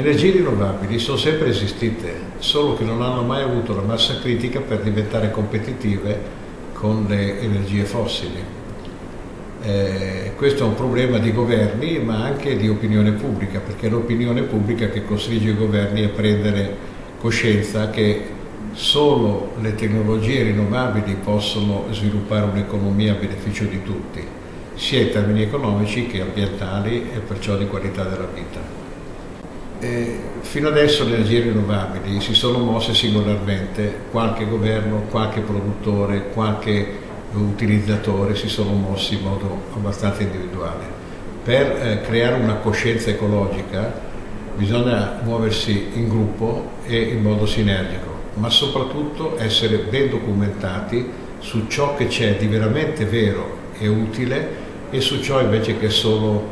Le energie rinnovabili sono sempre esistite, solo che non hanno mai avuto la massa critica per diventare competitive con le energie fossili. Questo è un problema di governi ma anche di opinione pubblica, perché è l'opinione pubblica che costringe i governi a prendere coscienza che solo le tecnologie rinnovabili possono sviluppare un'economia a beneficio di tutti, sia in termini economici che ambientali e perciò di qualità della vita. Fino adesso le energie rinnovabili si sono mosse singolarmente, qualche governo, qualche produttore, qualche utilizzatori si sono mossi in modo abbastanza individuale. Per creare una coscienza ecologica bisogna muoversi in gruppo e in modo sinergico, ma soprattutto essere ben documentati su ciò che c'è di veramente vero e utile e su ciò invece che è solo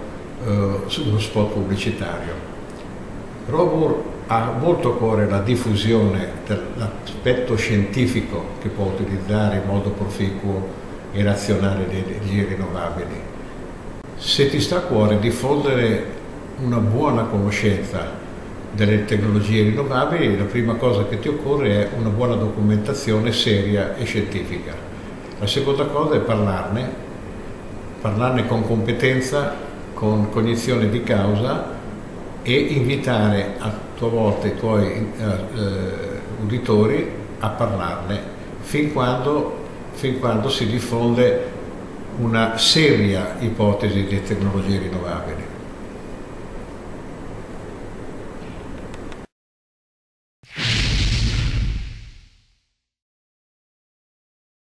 uno spot pubblicitario. Robur ha molto a cuore la diffusione dell'aspetto scientifico che può utilizzare in modo proficuo e razionale le energie rinnovabili. Se ti sta a cuore diffondere una buona conoscenza delle tecnologie rinnovabili, la prima cosa che ti occorre è una buona documentazione seria e scientifica. La seconda cosa è parlarne con competenza, con cognizione di causa, e invitare a tua volta i tuoi uditori a parlarne fin quando si diffonde una seria ipotesi di tecnologie rinnovabili.